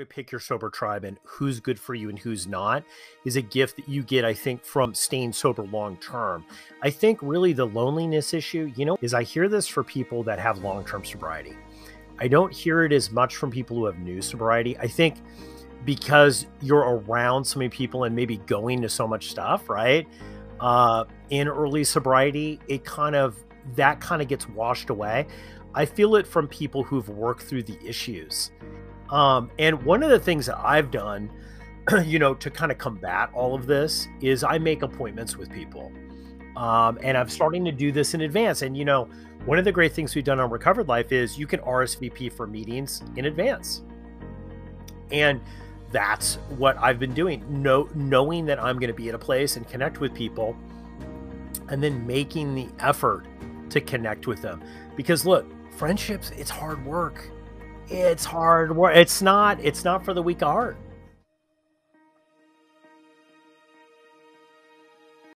to pick your sober tribe and who's good for you and who's not is a gift that you get, I think, from staying sober long term. I think really the loneliness issue, you know, is I hear this for people that have long-term sobriety. I don't hear it as much from people who have new sobriety. I think because you're around so many people and maybe going to so much stuff, right? In early sobriety, it kind of, that kind of gets washed away. I feel it from people who've worked through the issues. And one of the things that I've done, you know, to kind of combat all of this is I make appointments with people. And I'm starting to do this in advance. And, you know, one of the great things we've done on Recovered Life is you can RSVP for meetings in advance. And that's what I've been doing, knowing that I'm going to be at a place and connect with people and then making the effort to connect with them. Because look, friendships, it's hard work. It's hard work. It's not for the weak of heart.